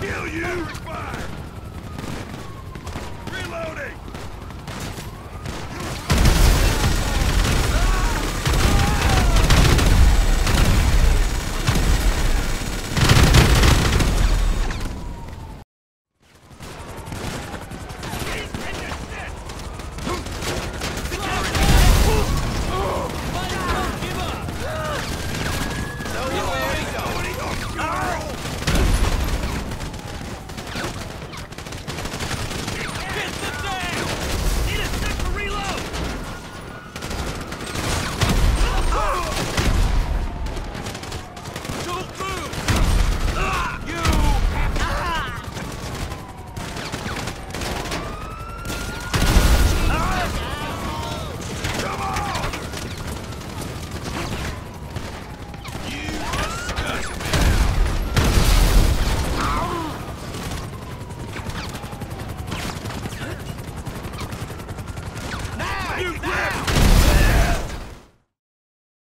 Kill you! Fire! Reloading! You grab